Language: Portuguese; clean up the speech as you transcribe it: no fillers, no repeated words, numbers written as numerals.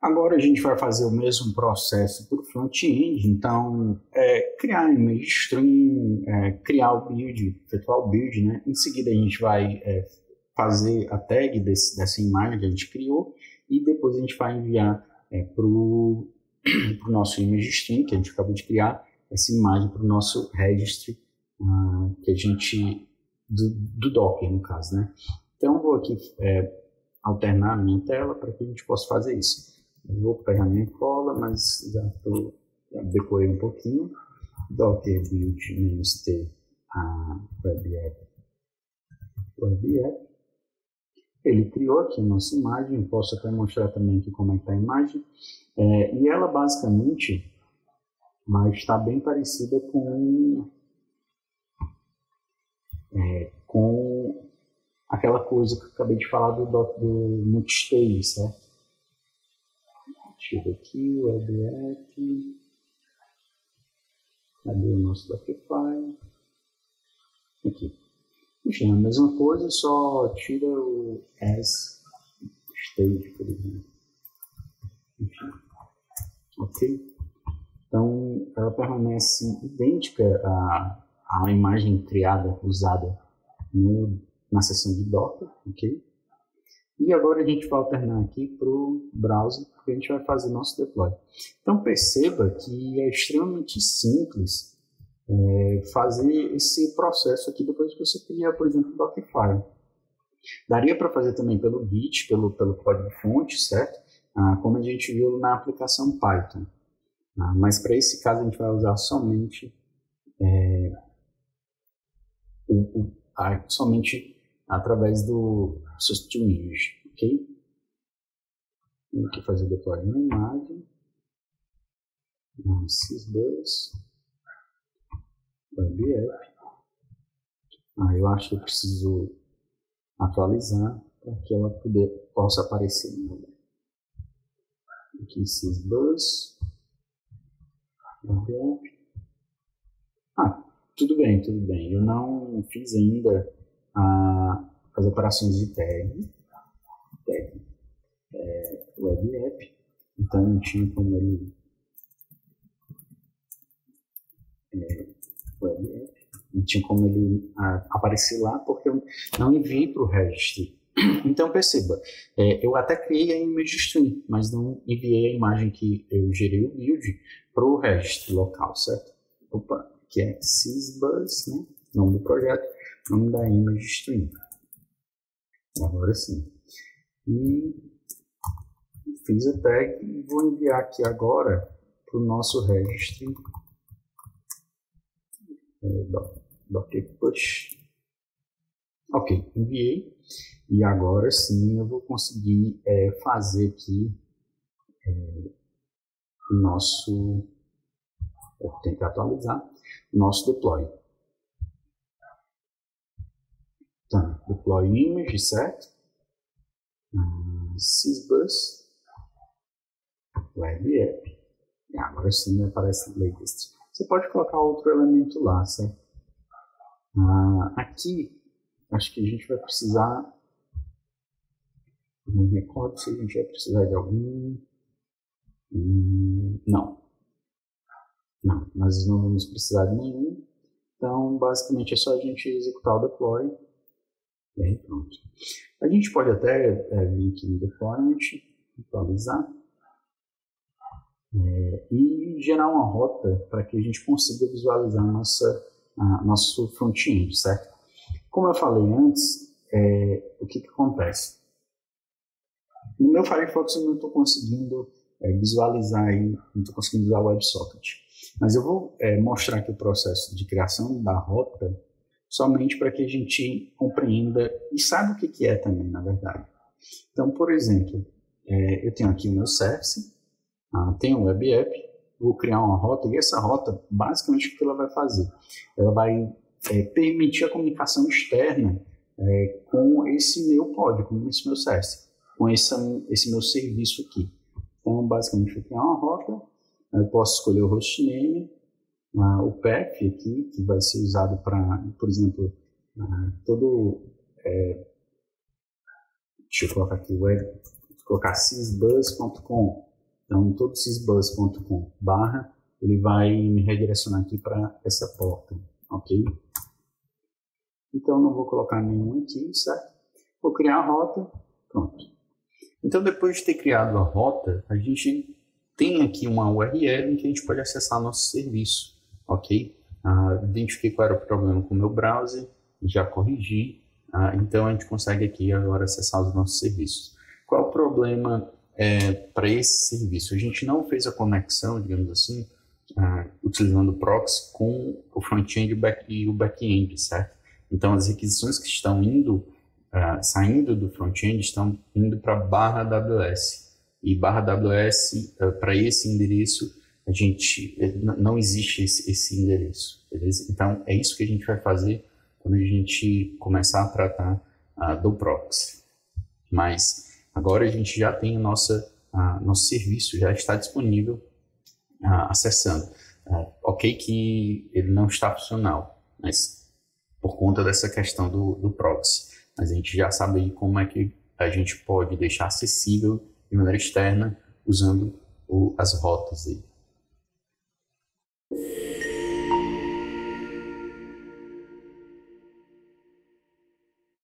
Agora a gente vai fazer o mesmo processo para o front-end, então criar a image string, criar o build, efetuar o build, né? Em seguida a gente vai fazer a tag dessa imagem que a gente criou e depois a gente vai enviar para o nosso image string que a gente acabou de criar, essa imagem para o nosso registry que a gente, do Docker no caso, né? Então eu vou aqui alternar a minha tela para que a gente possa fazer isso. Eu vou pegar minha cola, mas já decorei um pouquinho. Docker build -t a web app. Ele criou aqui a nossa imagem, posso até mostrar também aqui como é que está a imagem. E ela basicamente vai estar bem parecida com aquela coisa que eu acabei de falar do multistage, certo? Deixa eu ver aqui, web app. Cadê o nosso Dockerfile? Aqui. Enfim, a mesma coisa, só tira o as stage, por exemplo. Enfim. Ok? Então, ela permanece idêntica à imagem criada, usada na seção de Docker, ok? E agora a gente vai alternar aqui para o browser, porque a gente vai fazer nosso deploy. Então perceba que é extremamente simples fazer esse processo aqui depois que você criar, por exemplo, o Dockerfile. Daria para fazer também pelo Git, pelo código-fonte, certo? Como a gente viu na aplicação Python. Mas para esse caso a gente vai usar somente somente através do substitute image, ok? Vou aqui fazer o deploy na imagem, Sysbus, web app. Eu acho que eu preciso atualizar para que ela possa aparecer no lugar. Aqui Sysbus, web app. Tudo bem. Eu não fiz ainda as operações de tag web app, então não tinha como ele web app, não tinha como ele aparecer lá porque eu não enviei para o registry. Então perceba, eu até criei a image string, mas não enviei a imagem que eu gerei o build para o registry local, certo? Opa! Que é Sysbus, né? Nome do projeto, nome da image string. Agora sim. E fiz a tag e vou enviar aqui agora para o nosso registry docker push. Ok, enviei. E agora sim eu vou conseguir fazer aqui o nosso... Eu tenho que atualizar o nosso deploy. Então, deploy image, certo? Sysbus, web app. E agora sim aparece latest. Você pode colocar outro elemento lá, certo? Aqui, acho que a gente vai precisar. Não me recordo se a gente vai precisar de algum. Não, nós não vamos precisar de nenhum. Então, basicamente, é só a gente executar o deploy. E aí, pronto. A gente pode até vir aqui no deployment, atualizar. E gerar uma rota para que a gente consiga visualizar nosso front-end, certo? Como eu falei antes, o que acontece? No meu Firefox eu não estou conseguindo visualizar aí, não estou conseguindo usar o WebSocket. Mas eu vou mostrar aqui o processo de criação da rota somente para que a gente compreenda e saiba o que é também, na verdade. Então, por exemplo, eu tenho aqui o meu service, tenho o web app, vou criar uma rota e essa rota, basicamente, o que ela vai fazer? Ela vai permitir a comunicação externa com esse meu pod, com esse meu service, com esse meu serviço aqui. Então, basicamente, vou criar uma rota. Eu posso escolher o hostname, o path aqui, que vai ser usado para, por exemplo, deixa eu colocar aqui, vou colocar sysbus.com, Então, todo sysbus.com/ ele vai me redirecionar aqui para essa porta, ok? Então, não vou colocar nenhum aqui, certo? Vou criar a rota, pronto. Então, depois de ter criado a rota, a gente tem aqui uma URL em que a gente pode acessar nosso serviço, ok? Identifiquei qual era o problema com o meu browser, já corrigi, então a gente consegue aqui agora acessar os nossos serviços. Qual o problema para esse serviço? A gente não fez a conexão, digamos assim, utilizando o proxy com o front-end e o back-end, certo? Então as requisições que estão indo, saindo do front-end estão indo para barra AWS. E barra AWS, para esse endereço, a gente, não existe esse endereço, beleza? Então é isso que a gente vai fazer quando a gente começar a tratar do proxy. Mas agora a gente já tem a nosso serviço, já está disponível acessando. Ok que ele não está funcional, mas por conta dessa questão do proxy. Mas a gente já sabe aí como é que a gente pode deixar acessível de maneira externa usando as rotas aí.